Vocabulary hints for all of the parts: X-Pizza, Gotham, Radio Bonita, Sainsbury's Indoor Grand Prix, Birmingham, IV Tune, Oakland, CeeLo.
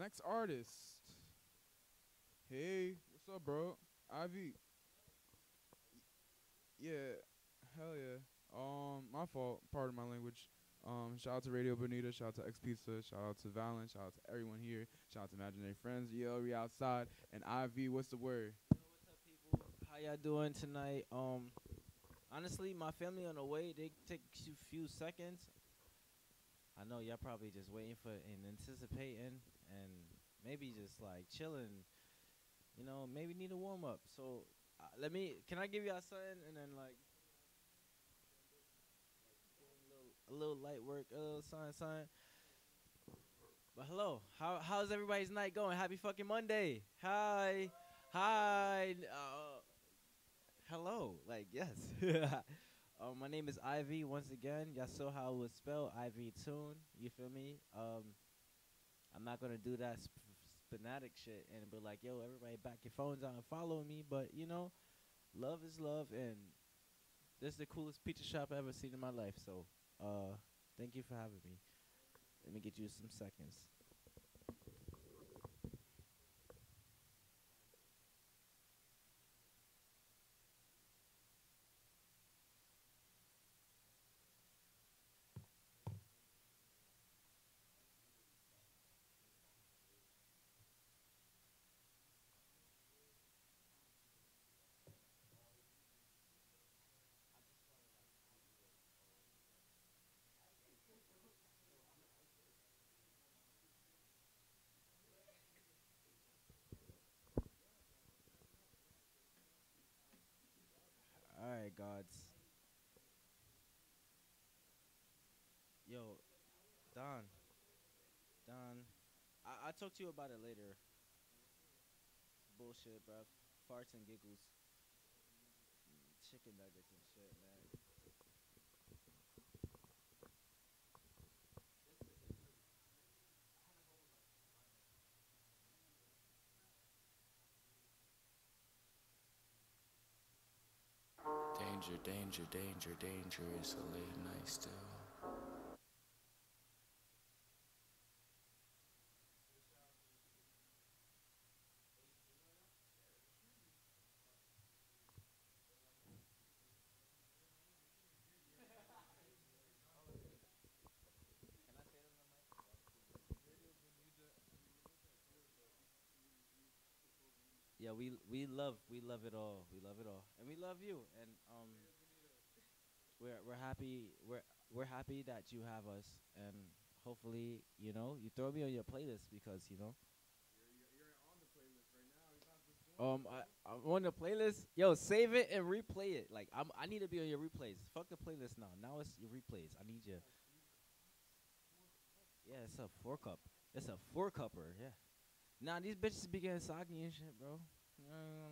Next artist. Hey, what's up, bro? IV. Yeah, hell yeah. My fault. Pardon my language. Shout out to Radio Bonita. Shout out to X-Pizza. Shout out to Valen. Shout out to everyone here. Shout out to Imaginary Friends. Yo, we outside. And IV, what's the word? Yo, what's up, people? How y'all doing tonight? Honestly, my family on the way. They take a few seconds. I know y'all probably just waiting for and anticipating and maybe just like chilling. You know, maybe need a warm up. So let me. Can I give y'all something and then like a little light work, a little sign. But hello, how's everybody's night going? Happy fucking Monday. Hi. Hello, like yes. My name is IV once again. Y'all saw how it was spelled, IV Tune. You feel me? I'm not gonna do that spinatic shit and be like, yo, everybody, back your phones out and follow me. But you know, love is love, and this is the coolest pizza shop I've ever seen in my life. So, thank you for having me. Let me get you some seconds. Gods. Yo, Don. I'll talk to you about it later. Bullshit, bruv. Farts and giggles. Chicken nuggets and shit, man. Danger, it's a late night still. Yeah, we love it all. We love it all, and we love you. And we're happy that you have us, and hopefully, you know, you throw me on your playlist because you know. You're on the playlist right now. I'm on the playlist. Yo, save it and replay it. Like I need to be on your replays. Fuck the playlist now. Now it's your replays. I need you. Yeah, it's a 4-cup. It's a 4-cupper. Yeah. Nah, these bitches be getting soggy and shit, bro.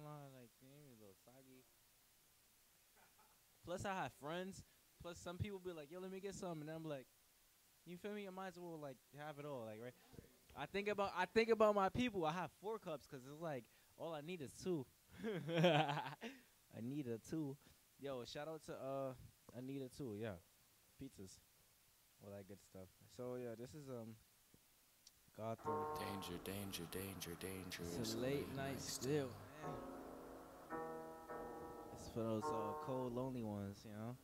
Like, they ain't a little soggy. Plus, I have friends. Plus, some people be like, yo, let me get some. And I'm like, you feel me? I might as well, like, have it all. Like, right? I think about my people. I have 4 cups because it's like, all I need is 2. I need a 2. Yo, shout out to Anita, too. Yeah. Pizzas. All that good stuff. So, yeah, this is, Danger. It's a late night still. Man. It's for those cold, lonely ones, you know.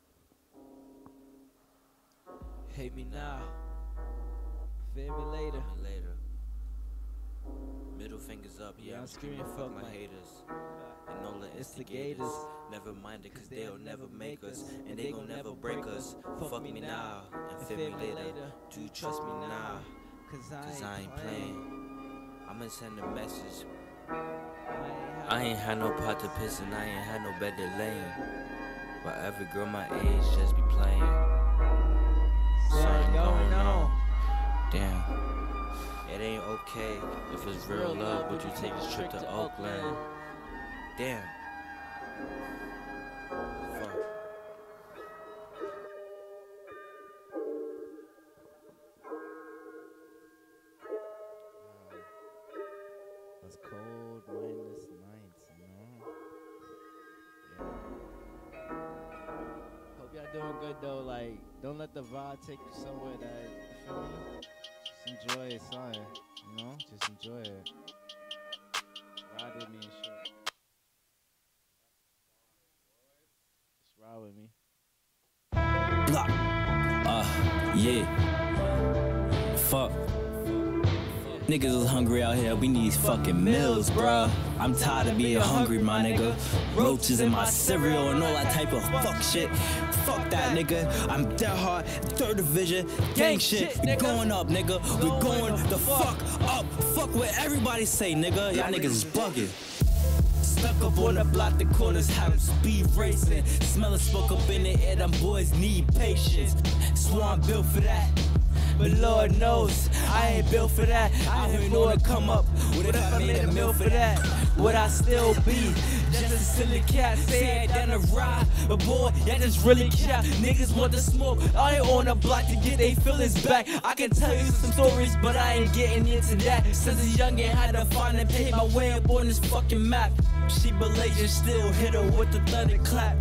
Hate me now, fear me later. Middle fingers up, yeah, I'm screaming fuck my haters. And all the instigators, never mind it, cause they'll never make us. And they gon' never break us. Fuck me now, and fear me later. Do you trust me now? Cause I ain't playing. I'ma send a message. I ain't had no pot to piss and I ain't had no bed to lay in. But every girl my age just be playing. Something going on. Damn. It ain't okay if it's real love, but you take this trip to Oakland. Damn. Though, like, don't let the vibe take you somewhere that, you feel me? just enjoy it, son. You know, just enjoy it. Ride with me and shit. Just ride with me. Yeah. Fuck. Niggas is hungry out here, we need fucking meals, bruh. I'm tired of being hungry, my nigga. Roaches in my cereal and all that type of fuck shit. Fuck that, nigga. I'm dead hard, third division, gang shit. We going up, nigga. We going the fuck up. Fuck what everybody say, nigga. Y'all niggas is bugging. Stuck up on the block, the corners have speed racing. Smell of smoke up in the air, them boys need patience. Swan built for that. But Lord knows, I ain't built for that. I ain't know to come up. What if I made a meal for that? Would I still be just a silly cat? Saying down the ride. But boy, that just really cat. Niggas want to smoke. I ain't on the block to get they feelings back. I can tell you some stories, but I ain't getting into that. Since a youngin' had to find and pay my way up on this fucking map. She Malaysian, still hit her with the thunderclap.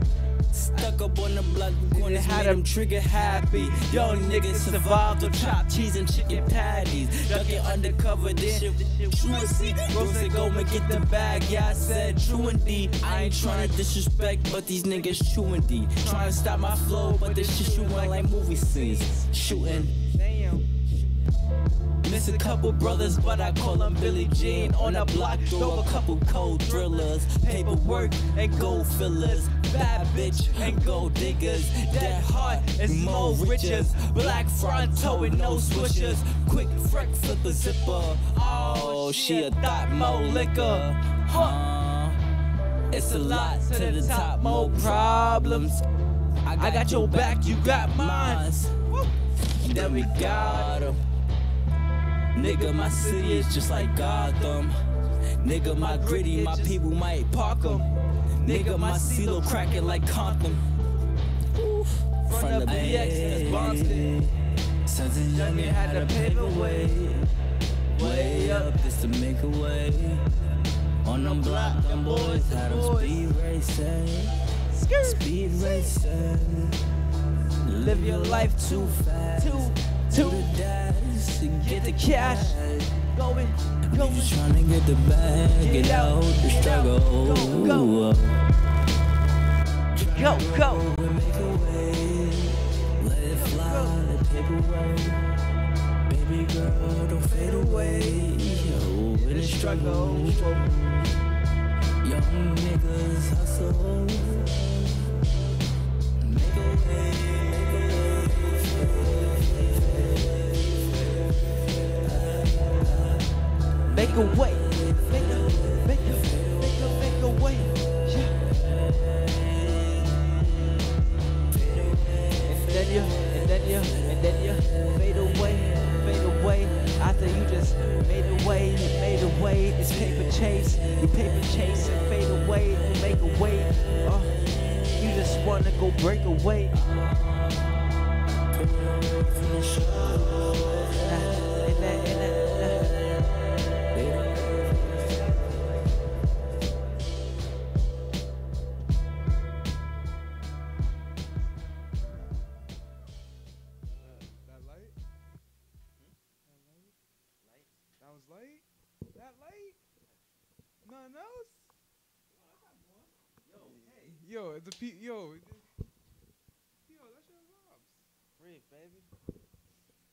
Stuck up on the block, gonna have them trigger happy. Young niggas survived on chopped cheese and chicken patties. Ducking undercover, this shit true and see. Rose and go and get the bag, yeah, I said true indeed. I ain't trying to disrespect, but these niggas true indeed. Trying to stop my flow, but this shit shooting like movie scenes. Shooting. Miss a couple brothers, but I call them Billie Jean. On a block, throw a couple cold thrillers. Paperwork and gold fillers. Bad bitch and gold diggers. Dead heart and more riches. Black fronto and no swishers. Quick freck flip a zipper. Oh, she a thot mo liquor. Huh. It's a lot to the top, more problems. I got your back, you got mine. Then we got 'em. Nigga, my city is just like Gotham. Nigga, my gritty, my people might park them. Nigga, my CeeLo cracking like Compton. From the BX, that's Boston. Since a youngin' had to pave a way. Way up, just to make a way. On them block, them boys had them speed racing. Speed racing. Live your life too fast. To the dash and get the cash. Going, going. Just trying to get the bag, get out the struggle. Go, go, go, go. Make a way, let it fly, let it take away. Baby girl, don't fade away. Yo, in the struggle, young niggas hustle. Make a way. Make a way, make a way. And then you fade away. After you just made a way. It's paper chase and fade away. You make a way. You just wanna go break away.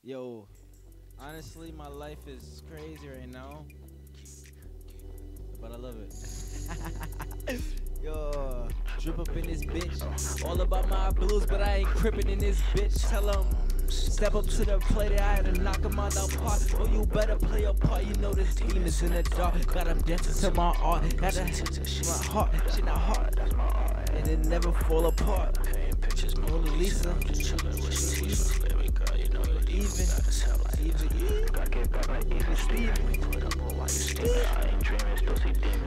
Yo, honestly, my life is crazy right now, but I love it. Yo, drip up in this bitch, all about my blues, but I ain't crippin' in this bitch. Tell 'em, step up to the plate, I had to knock 'em out the park. Oh, you better play a part, you know this team is in the dark. Got 'em dancing to my art, got to my heart, shit my heart, and it never fall apart. Mona Lisa, Even Steve.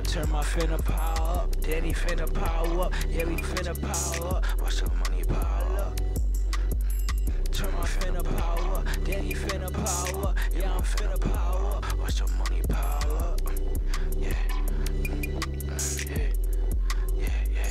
Turn my finna power up, Danny finna power up, yeah we finna power up. Watch the money pile up. Turn my finna power up, Danny finna power up, yeah I'm finna power up. Watch the money pile up. Yeah, yeah.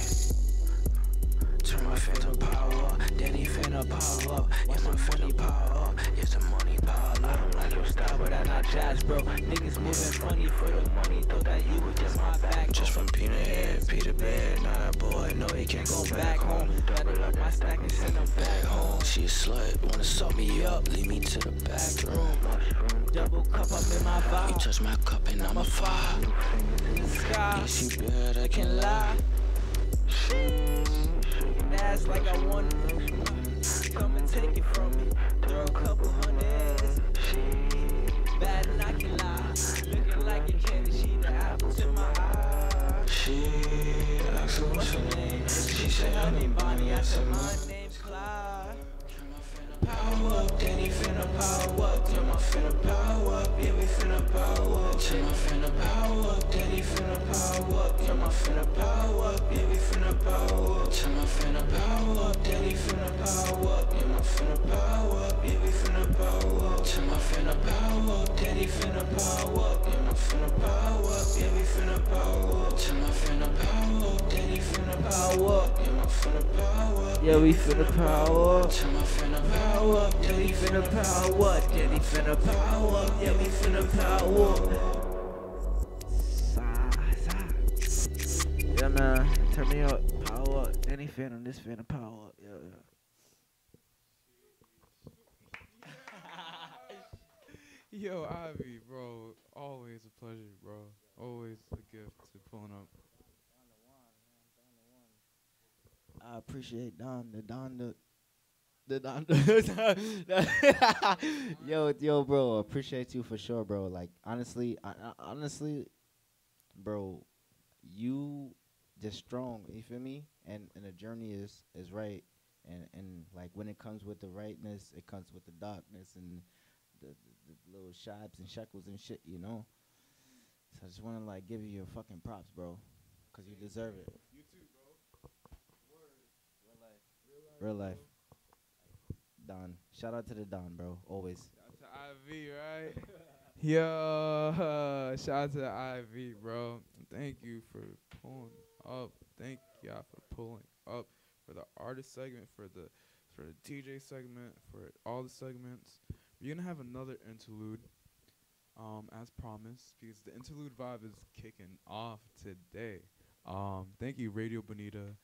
Turn my finna power up, Danny finna power up, yeah my finna power up. it's a money pile. I don't like your style, but I got jazz, bro. Niggas moving funny for the money, thought that you was just my back. Just from peanut head, Peter Bear, now that boy, no, he can't go back home. Double up my stack and send him back home. She a slut, wanna suck me up, lead me to the bathroom. Double cup up in my vibe. You touch my cup and I'm a fire. You seem good, I can't lie. Shaking ass like I want to. Come and take it from me. Throw a couple hundreds. Bad and I can lie. Looking like a candy, she the apple to my eye. She asked me what's her name. She said her name Bonnie, I said my name's Clyde. Power up, Danny finna power up. Till my finna power up, yeah we finna power up. Till my finna power up, Danny finna power up. Till my finna power up, yeah we finna power up. Till my finna power up, Danny finna power up. Till my finna power up, yeah we finna power up. Till my finna power up, Danny finna power up. Till my finna power up, yeah we finna power up. Till my finna power up, Danny finna power up. Till my finna power up, yeah we finna power up. Till my finna power up. Yeah, we finna power up. Yeah, we finna power up. Yeah, we finna power up. Yeah, man. Turn me up. Power up. Any fan on this finna power up. Yeah. Yo, Ivy, bro. Always a pleasure, bro. Always a gift to pulling up. I appreciate Don. Yo, bro, appreciate you for sure, bro. Like, honestly, honestly, bro, you just strong. You feel me? And the journey is right. And like when it comes with the rightness, it comes with the darkness and the little shibs and shekels and shit. You know. So I just want to like give you your fucking props, bro, cause you deserve it. You too, bro. Word. Real life. Don. Shout out to the Don, bro. Always. Shout out to IV, right? Yo, shout out to IV, bro. Thank you for pulling up. Thank y'all for pulling up for the artist segment, for the DJ segment, for all the segments. We're gonna have another interlude, as promised, because the interlude vibe is kicking off today. Thank you, Radio Bonita.